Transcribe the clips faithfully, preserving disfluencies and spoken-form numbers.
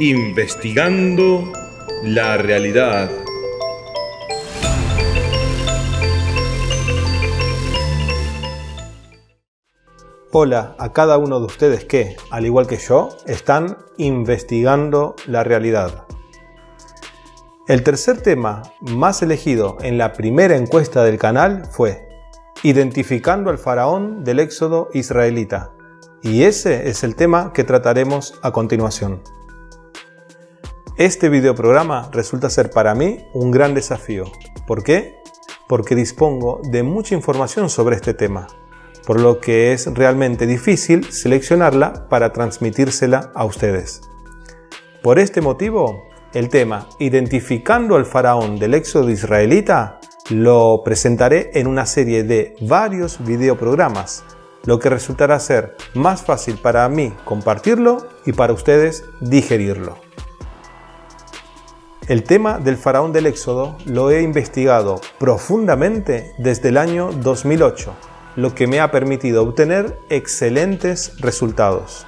Investigando la realidad. Hola a cada uno de ustedes que, al igual que yo, están investigando la realidad. El tercer tema más elegido en la primera encuesta del canal fue Identificando al faraón del éxodo israelita, y ese es el tema que trataremos a continuación. Este videoprograma resulta ser para mí un gran desafío. ¿Por qué? Porque dispongo de mucha información sobre este tema, por lo que es realmente difícil seleccionarla para transmitírsela a ustedes. Por este motivo, el tema Identificando al faraón del éxodo israelita lo presentaré en una serie de varios videoprogramas, lo que resultará ser más fácil para mí compartirlo y para ustedes digerirlo. El tema del faraón del éxodo lo he investigado profundamente desde el año dos mil ocho, lo que me ha permitido obtener excelentes resultados.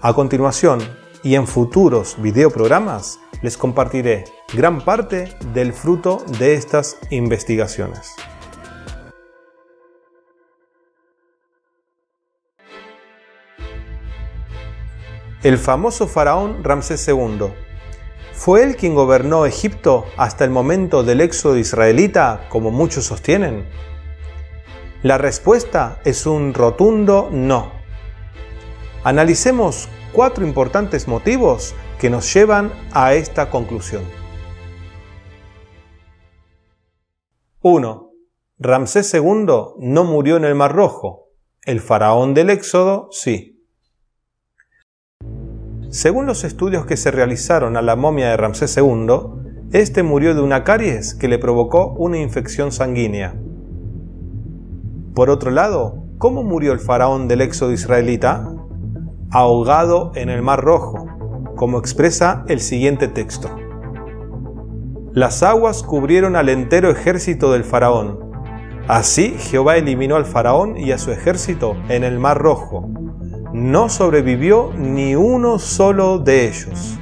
A continuación y en futuros videoprogramas les compartiré gran parte del fruto de estas investigaciones. El famoso faraón Ramsés segundo fue él quien gobernó Egipto hasta el momento del éxodo israelita, como muchos sostienen. La respuesta es un rotundo no. Analicemos cuatro importantes motivos que nos llevan a esta conclusión. uno. Ramsés segundo no murió en el Mar Rojo. El faraón del Éxodo sí. Según los estudios que se realizaron a la momia de Ramsés segundo, este murió de una caries que le provocó una infección sanguínea. Por otro lado, ¿cómo murió el faraón del Éxodo israelita? Ahogado en el Mar Rojo, como expresa el siguiente texto. Las aguas cubrieron al entero ejército del faraón. Así Jehová eliminó al faraón y a su ejército en el Mar Rojo. No sobrevivió ni uno solo de ellos.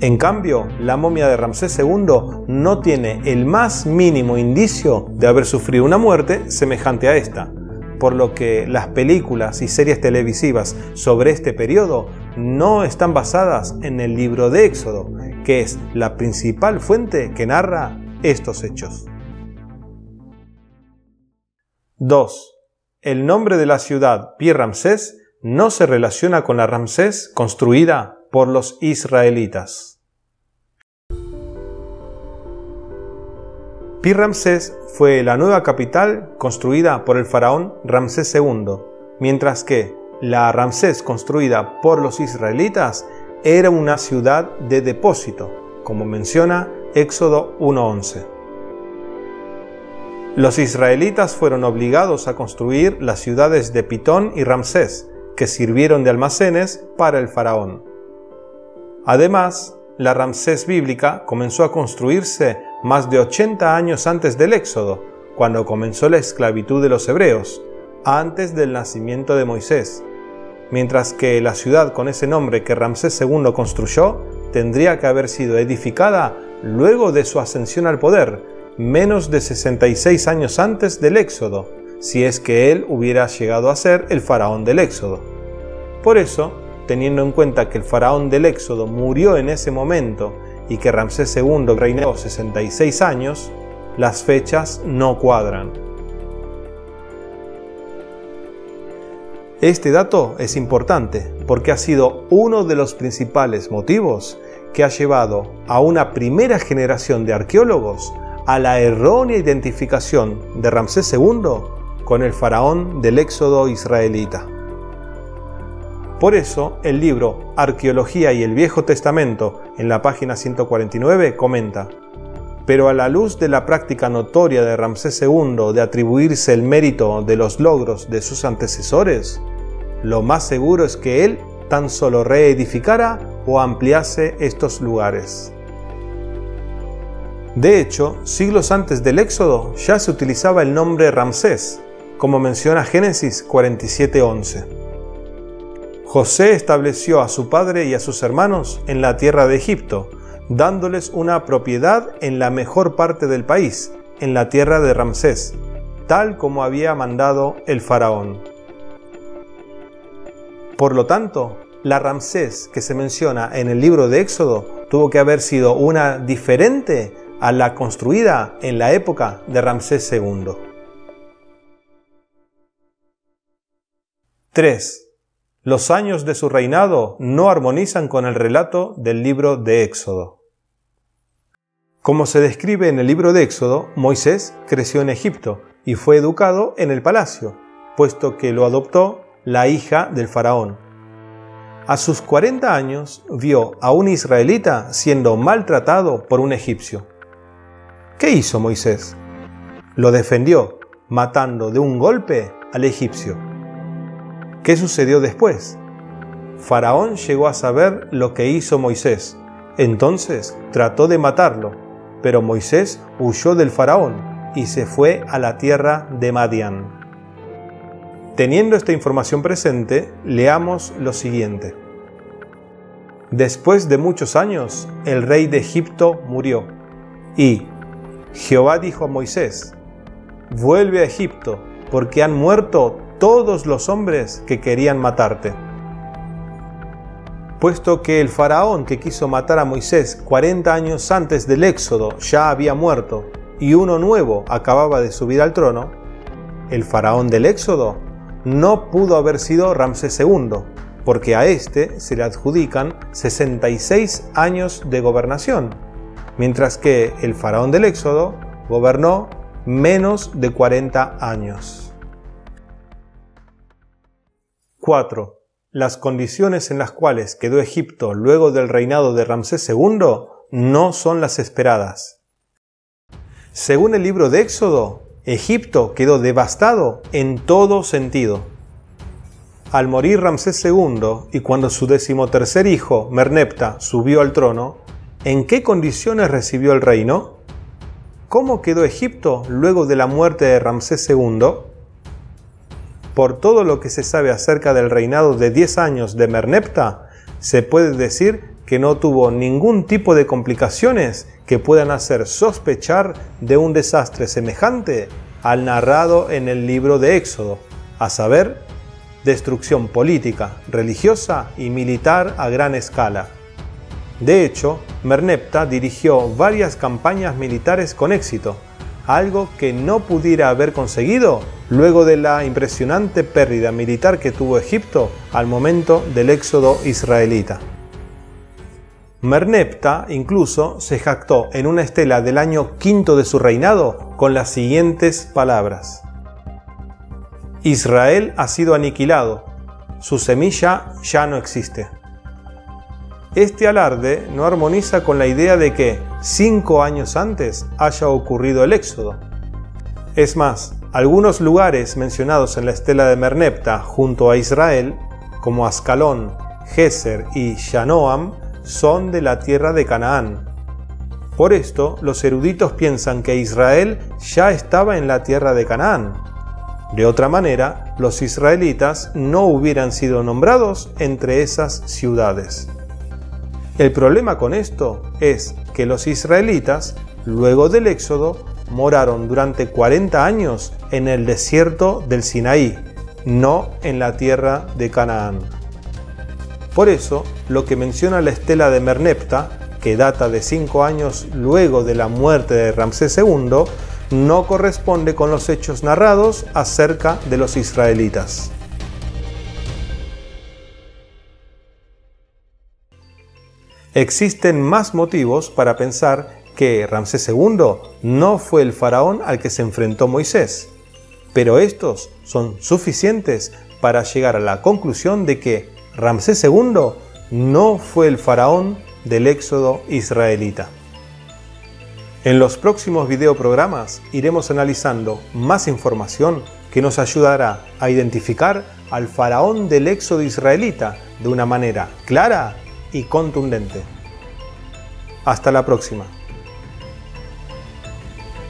En cambio, la momia de Ramsés segundo no tiene el más mínimo indicio de haber sufrido una muerte semejante a esta, por lo que las películas y series televisivas sobre este periodo no están basadas en el libro de Éxodo, que es la principal fuente que narra estos hechos. dos. El nombre de la ciudad Pi-Ramsés no se relaciona con la Ramsés construida por los israelitas. Pi-Ramsés fue la nueva capital construida por el faraón Ramsés segundo, mientras que la Ramsés construida por los israelitas era una ciudad de depósito, como menciona Éxodo uno once. Los israelitas fueron obligados a construir las ciudades de Pitón y Ramsés, que sirvieron de almacenes para el faraón. Además, la Ramsés bíblica comenzó a construirse más de ochenta años antes del Éxodo, cuando comenzó la esclavitud de los hebreos, antes del nacimiento de Moisés, mientras que la ciudad con ese nombre que Ramsés segundo construyó tendría que haber sido edificada luego de su ascensión al poder, menos de sesenta y seis años antes del Éxodo, si es que él hubiera llegado a ser el faraón del Éxodo. Por eso, teniendo en cuenta que el faraón del Éxodo murió en ese momento y que Ramsés segundo reinó sesenta y seis años, las fechas no cuadran. Este dato es importante porque ha sido uno de los principales motivos que ha llevado a una primera generación de arqueólogos a la errónea identificación de Ramsés segundo con el faraón del Éxodo israelita. Por eso, el libro Arqueología y el Viejo Testamento, en la página ciento cuarenta y nueve, comenta: pero a la luz de la práctica notoria de Ramsés segundo de atribuirse el mérito de los logros de sus antecesores, lo más seguro es que él tan solo reedificara o ampliase estos lugares. De hecho, siglos antes del Éxodo ya se utilizaba el nombre Ramsés, como menciona Génesis cuarenta y siete once. José estableció a su padre y a sus hermanos en la tierra de Egipto, dándoles una propiedad en la mejor parte del país, en la tierra de Ramsés, tal como había mandado el faraón. Por lo tanto, la Ramsés que se menciona en el libro de Éxodo tuvo que haber sido una diferente a la construida en la época de Ramsés segundo. tres. Los años de su reinado no armonizan con el relato del libro de Éxodo. Como se describe en el libro de Éxodo, Moisés creció en Egipto y fue educado en el palacio, puesto que lo adoptó la hija del faraón. A sus cuarenta años vio a un israelita siendo maltratado por un egipcio. ¿Qué hizo Moisés? Lo defendió, matando de un golpe al egipcio. ¿Qué sucedió después? Faraón llegó a saber lo que hizo Moisés. Entonces trató de matarlo, pero Moisés huyó del faraón y se fue a la tierra de Madian. Teniendo esta información presente, leamos lo siguiente. Después de muchos años, el rey de Egipto murió, y Jehová dijo a Moisés: «Vuelve a Egipto, porque han muerto todos los hombres que querían matarte». Puesto que el faraón que quiso matar a Moisés cuarenta años antes del Éxodo ya había muerto, y uno nuevo acababa de subir al trono, el faraón del Éxodo no pudo haber sido Ramsés segundo, porque a este se le adjudican sesenta y seis años de gobernación, mientras que el faraón del Éxodo gobernó menos de cuarenta años. cuatro. Las condiciones en las cuales quedó Egipto luego del reinado de Ramsés segundo no son las esperadas. Según el libro de Éxodo, Egipto quedó devastado en todo sentido. Al morir Ramsés segundo y cuando su decimotercer hijo, Merneptah, subió al trono, ¿en qué condiciones recibió el reino? ¿Cómo quedó Egipto luego de la muerte de Ramsés segundo? Por todo lo que se sabe acerca del reinado de diez años de Merneptah, se puede decir que no tuvo ningún tipo de complicaciones que puedan hacer sospechar de un desastre semejante al narrado en el libro de Éxodo, a saber, destrucción política, religiosa y militar a gran escala. De hecho, Merneptah dirigió varias campañas militares con éxito, algo que no pudiera haber conseguido luego de la impresionante pérdida militar que tuvo Egipto al momento del éxodo israelita. Merneptah incluso se jactó en una estela del año quinto de su reinado con las siguientes palabras: Israel ha sido aniquilado, su semilla ya no existe. Este alarde no armoniza con la idea de que cinco años antes haya ocurrido el éxodo. Es más, algunos lugares mencionados en la estela de Merneptah junto a Israel, como Ascalón, Gezer y Shanoam, son de la tierra de Canaán. Por esto, los eruditos piensan que Israel ya estaba en la tierra de Canaán. De otra manera, los israelitas no hubieran sido nombrados entre esas ciudades. El problema con esto es que los israelitas, luego del éxodo, moraron durante cuarenta años en el desierto del Sinaí, no en la tierra de Canaán. Por eso, lo que menciona la estela de Merneptah, que data de cinco años luego de la muerte de Ramsés segundo, no corresponde con los hechos narrados acerca de los israelitas. Existen más motivos para pensar que Ramsés segundo no fue el faraón al que se enfrentó Moisés, pero estos son suficientes para llegar a la conclusión de que Ramsés segundo no fue el faraón del éxodo israelita. En los próximos videoprogramas iremos analizando más información que nos ayudará a identificar al faraón del éxodo israelita de una manera clara y contundente. Hasta la próxima.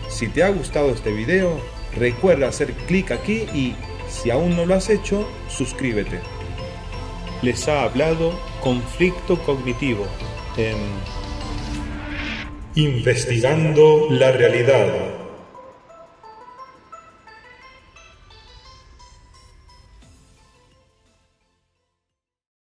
Si te ha gustado este video, recuerda hacer clic aquí y, si aún no lo has hecho, suscríbete. les ha hablado Conflicto Cognitivo en Investigando la Realidad.